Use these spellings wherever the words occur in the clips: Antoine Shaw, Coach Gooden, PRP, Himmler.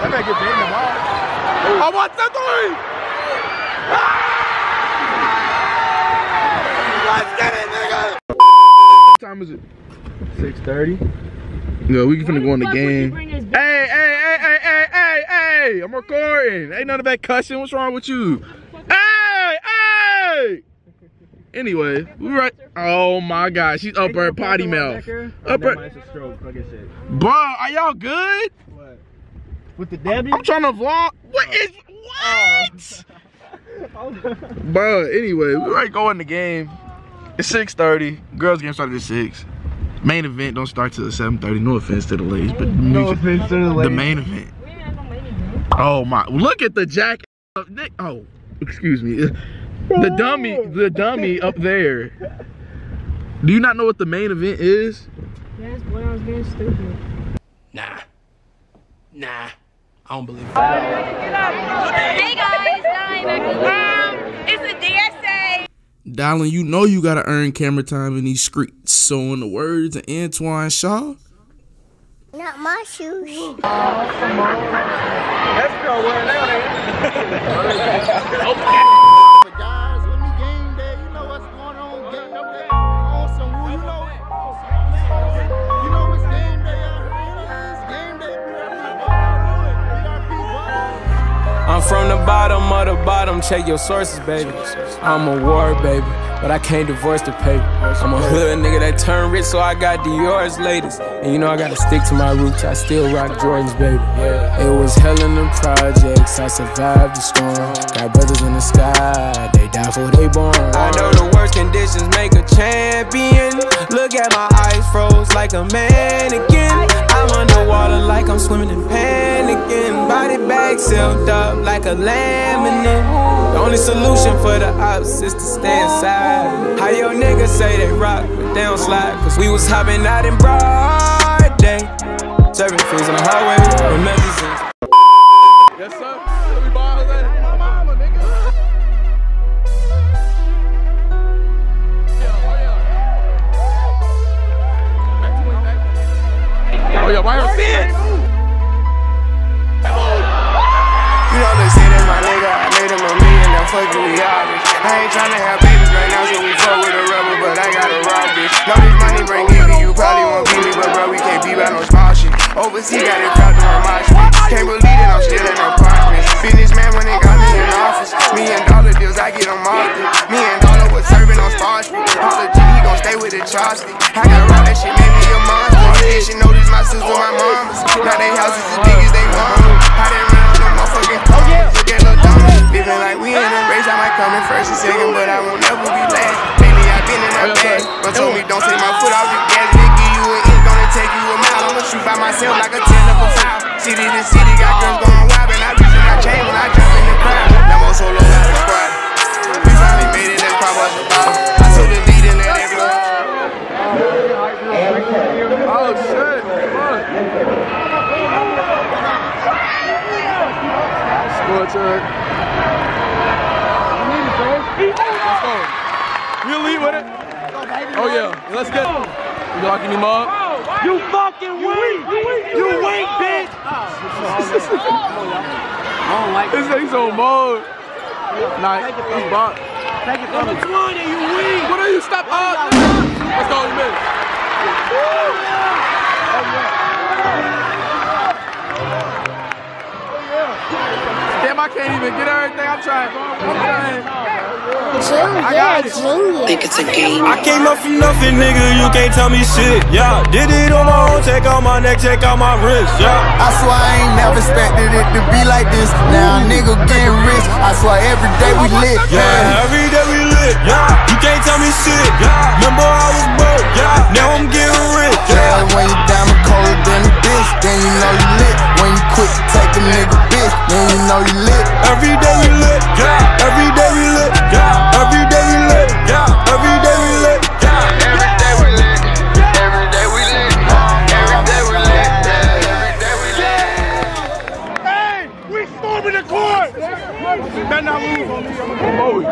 That man get beaten the ball. I want the three! Let's get it, nigga! What time is it? 6:30. No, we finna go in the game. Hey! I'm recording. Ain't none of that cussing. What's wrong with you? Hey! Anyway, we right. Oh my God, she's up her potty mouth. Up her. Bro, are y'all good? What? With the W? I'm trying to vlog. What? Bro, anyway, we right going the game. It's 6:30. Girls game started at 6. Main event don't start till 7:30. No offense to the ladies, but no offense to the ladies. The main event. Oh my! Look at the jack. Oh, excuse me. The dummy up there. Do you not know what the main event is? Yes, boy, I was being stupid. Nah, I don't believe it. Hey guys, it's a DSA. Darling, you know you gotta earn camera time in these streets. So in the words of Antoine Shaw. Not my shoes. Oh, come on. That's girl wearing that. I'm from the bottom of the bottom, check your sources, baby. I'm a war, baby, but I can't divorce the paper. I'm a hood nigga that turned rich, so I got Dior's latest. And you know I gotta stick to my roots, I still rock Jordans, baby. It was hell in them projects, I survived the storm. Got brothers in the sky, they die for they born. I know the worst conditions make a champion. Look at my eyes froze like a mannequin. I'm underwater like I'm swimming in panicking. Body bag sealed up like a laminin. The only solution for the ops is to stay inside. How your niggas say they rock, but they don't slide. Cause we was hopping out in broad day, serving fools on the highway. Remember, yes sir. Oh, yeah, why her fans? You know they say that my nigga, I made him a million, now fuck me, obvious. I ain't tryna have babies right now, so we fuck with a rubber, but I gotta rob this. Know this money bring nigga, you probably won't beat me, but bro, we can't be about no small shit. Overseas got it proud to my mind, can't believe that I'm still in apartments. Businessman when they got me in office, $1 million deals, I get them all through. $1 million was serving on Star Street, all the G, he gon' stay with the chopstick. I gotta rob that shit, made me a monster. She noticed my sister, my mama's. Now they houses as big as they want. I didn't run on no motherfucking comments. Look at little dummies. Living like we in a race. I might come in first and second, but I won't never be last. Lately I've been in my bag. But told me don't take my foot off the gas. They give you an inch, gonna take you a mile. I'ma shoot by myself like a 10 up a 5. City to city, got girls going wild. And I reach in my chain when I jump in the crowd. Now I'm on solo out of squad. We finally made it, let's pop us a bottle. I took the lead and let it go. Oh shit, fuck. Score turn. Let's go. You lead with it? Oh yeah, let's get it. You locking him up. You fucking weak. You weak, bitch. I don't like this. This thing's on mode. Nice. He's bought. Number 20, you weak. What are you? Stop up. Let's go, you man. Damn, I can't even get everything. I'm trying. I got it. Think it's a game. I came up from nothing, nigga. You can't tell me shit. Yeah, did it on my own. Take out my neck, take out my wrist. Yeah, I swear I ain't never expected it to be like this. Now a nigga getting rich. I swear every day we lit. Yeah, every day we lit. Yeah, you can't tell me shit. Yeah, remember I was broke. Yeah, now I'm getting rich. Yeah, when you diamond colder than a bitch, then you know you lit. When you quit, take a nigga bitch, then you know you lit. Every day we lit. Yeah, every day we lit. Yeah. Every day we lit, yeah. Every day we lit, yeah. Every day we lit, yeah. Every day we lit, yeah. Every day we lit, yeah. Every day we lit. Hey, we storming the court. Better not move. Bowie. Oh!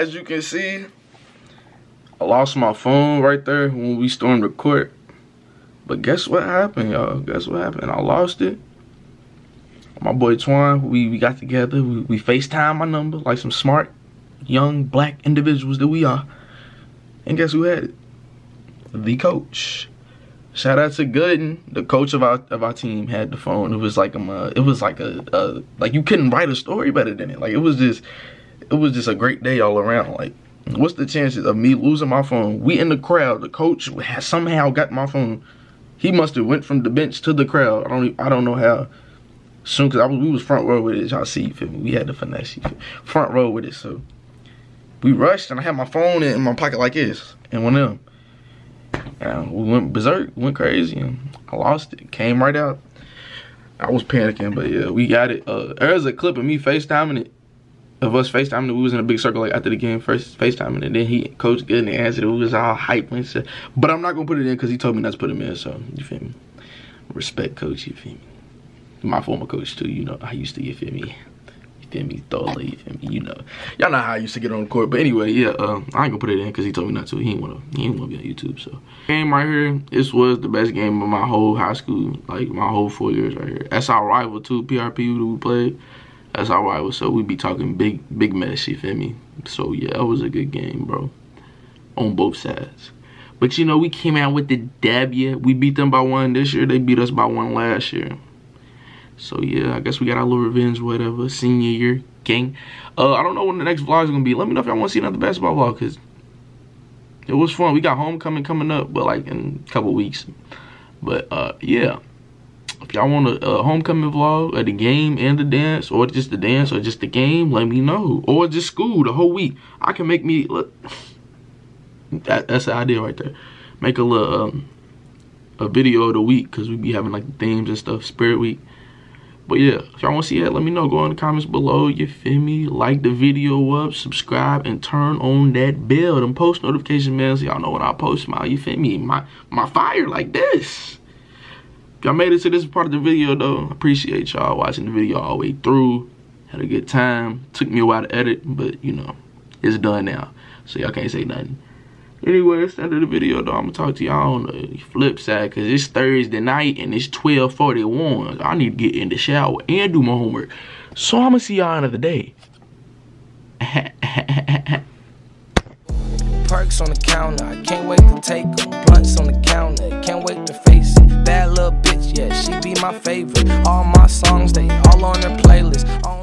as you can see, I lost my phone right there when we stormed the court. But guess what happened, y'all? Guess what happened? I lost it. My boy Twine, we got together. We FaceTimed my number like some smart, young, black individuals that we are. And guess who had it? The coach. Shout out to Gooden, the coach of our team, had the phone. It was like like you couldn't write a story better than it. Like it was just a great day all around. Like, what's the chances of me losing my phone? We in the crowd. The coach has somehow got my phone. He must have went from the bench to the crowd. I don't know how. Soon, cause we was front row with it. Y'all see, you feel me? We had the finesse, you feel me? Front row with it. So we rushed, and I had my phone in my pocket like this, and went up. And we went berserk, went crazy, and I lost it. Came right out. I was panicking, but yeah, we got it. There's a clip of me FaceTiming it, of us FaceTiming it. We was in a big circle like after the game, first FaceTiming it. And then Coach Gooden answered it. We was all hyped and shit. But I'm not gonna put it in because he told me not to put him in. So you feel me? Respect, Coach. You feel me? My former coach too, you know, I used to, you feel me? You feel me? Thoroughly, you feel me? You know. Y'all know how I used to get on the court. But anyway, yeah, I ain't gonna put it in because he told me not to. He ain't wanna be on YouTube, so. Game right here, this was the best game of my whole high school, like my whole 4 years right here. That's our rival too, PRP that we played. That's our rival, so we be talking big mess, you feel me? So yeah, that was a good game, bro. On both sides. But you know, we came out with the W. We beat them by 1 this year, they beat us by 1 last year. So yeah, I guess we got our little revenge, whatever, senior year, gang. I don't know when the next vlog is going to be. Let me know if y'all want to see another basketball vlog, because it was fun. We got homecoming coming up, but like in a couple weeks. But yeah, if y'all want a homecoming vlog, or the game and the dance, or just the dance, or just the game, let me know. Or just school, the whole week. I can make me, look, that's the idea right there. Make a little a video of the week, because we be having like themes and stuff, Spirit Week. But yeah, if y'all want to see that, let me know. Go in the comments below, you feel me? Like the video up, subscribe, and turn on that bell. Them post notification bells, so y'all know when I post my, you feel me? My fire like this. If y'all made it to this part of the video, though, I appreciate y'all watching the video all the way through. Had a good time. Took me a while to edit, but, you know, it's done now. So y'all can't say nothing. Anyway, that's the end of the video, though. I'm going to talk to y'all on the flip side, because it's Thursday night, and it's 12:41. I need to get in the shower and do my homework. So I'm going to see y'all another day. Perks on the counter. I can't wait to take them. Blunts on the counter. Can't wait to face it. Bad little bitch, yeah, she be my favorite. All my songs, they all on her playlist.